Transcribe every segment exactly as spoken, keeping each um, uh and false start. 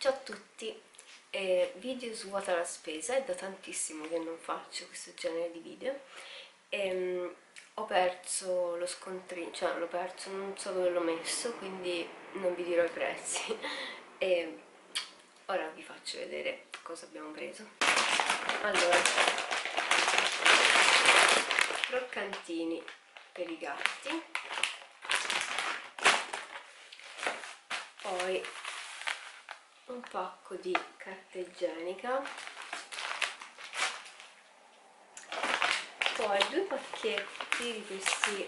Ciao a tutti, eh, video su Water alla spesa, è da tantissimo che non faccio questo genere di video. Ehm, ho perso lo scontrino, cioè l'ho perso, non so dove l'ho messo, quindi non vi dirò i prezzi. E ora vi faccio vedere cosa abbiamo preso. Allora, croccantini per i gatti, poi un pacco di carta igienica, poi due pacchetti di questi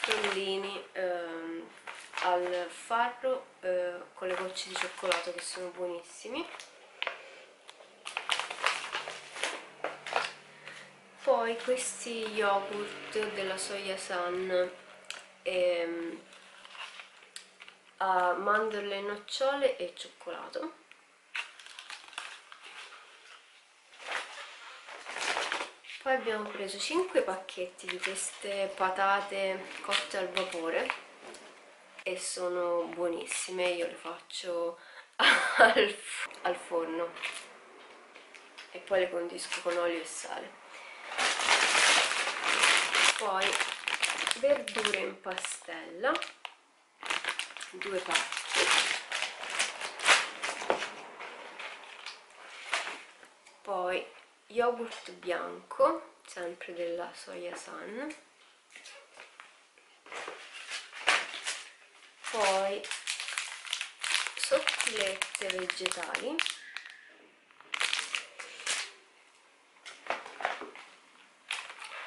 tollini ehm, al farro eh, con le gocce di cioccolato che sono buonissimi, poi questi yogurt della Soia San ehm, a mandorle, nocciole e cioccolato, poi abbiamo preso cinque pacchetti di queste patate cotte al vapore e sono buonissime, io le faccio al, al forno e poi le condisco con olio e sale. Poi verdure in pastella, due pacchi, poi yogurt bianco sempre della Soia San, poi sottilette vegetali,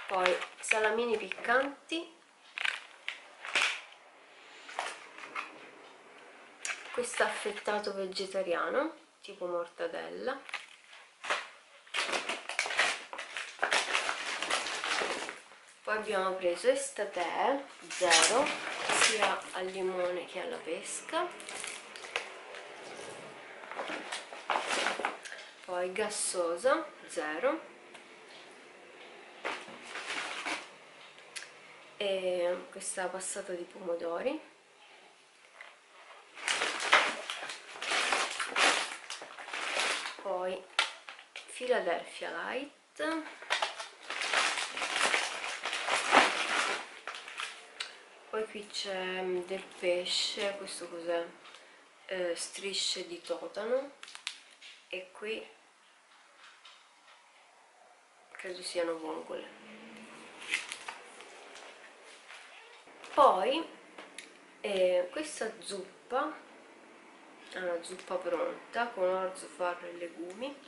poi salamini piccanti. Questo affettato vegetariano, tipo mortadella. Poi abbiamo preso Estate Zero, sia al limone che alla pesca. Poi gassosa Zero. E questa passata di pomodori. Poi Philadelphia Light, poi qui c'è del pesce, questo cos'è? Eh, strisce di totano, e qui credo siano vongole. Poi eh, questa zuppa, una zuppa pronta con orzo, farro e legumi,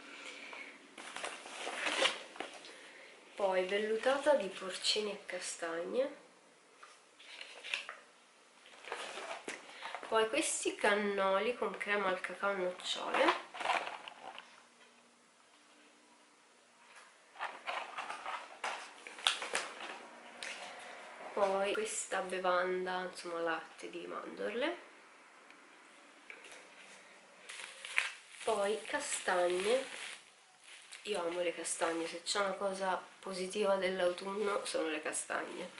poi vellutata di porcini e castagne, poi questi cannoli con crema al cacao e nocciole, poi questa bevanda, insomma latte di mandorle, poi castagne. Io amo le castagne, se c'è una cosa positiva dell'autunno sono le castagne.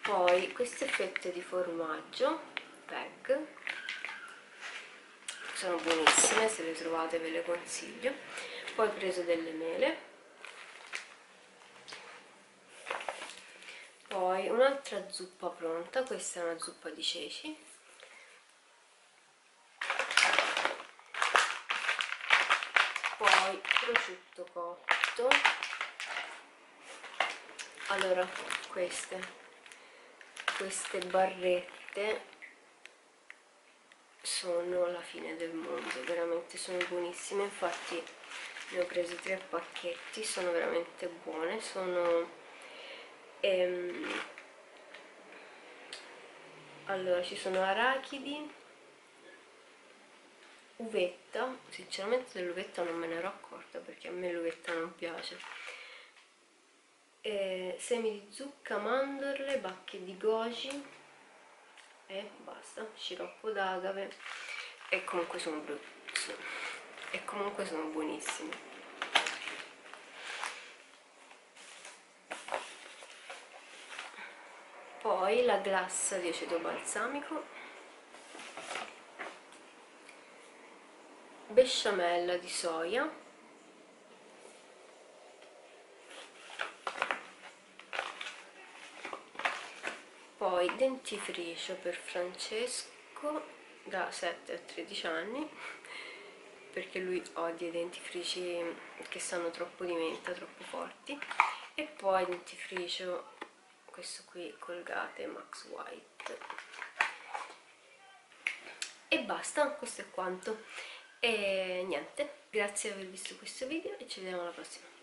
Poi queste fette di formaggio bag, sono buonissime, se le trovate ve le consiglio. Poi ho preso delle mele, poi un'altra zuppa pronta, questa è una zuppa di ceci, poi prosciutto cotto. Allora, queste queste barrette sono la fine del mondo, veramente sono buonissime, infatti ne ho prese tre pacchetti, sono veramente buone, sono ehm, allora ci sono arachidi, uvetta, sinceramente dell'uvetta non me ne ero accorta perché a me l'uvetta non piace, e semi di zucca, mandorle, bacche di goji e basta, sciroppo d'agave, e comunque sono brutti e comunque sono buonissimi. Poi la glassa di aceto balsamico, besciamella di soia, poi dentifricio per Francesco da sette a tredici anni, perché lui odia i dentifrici che stanno troppo di menta, troppo forti, e poi dentifricio questo qui, Colgate Max White, e basta, questo è quanto. E niente, grazie di aver visto questo video e ci vediamo alla prossima.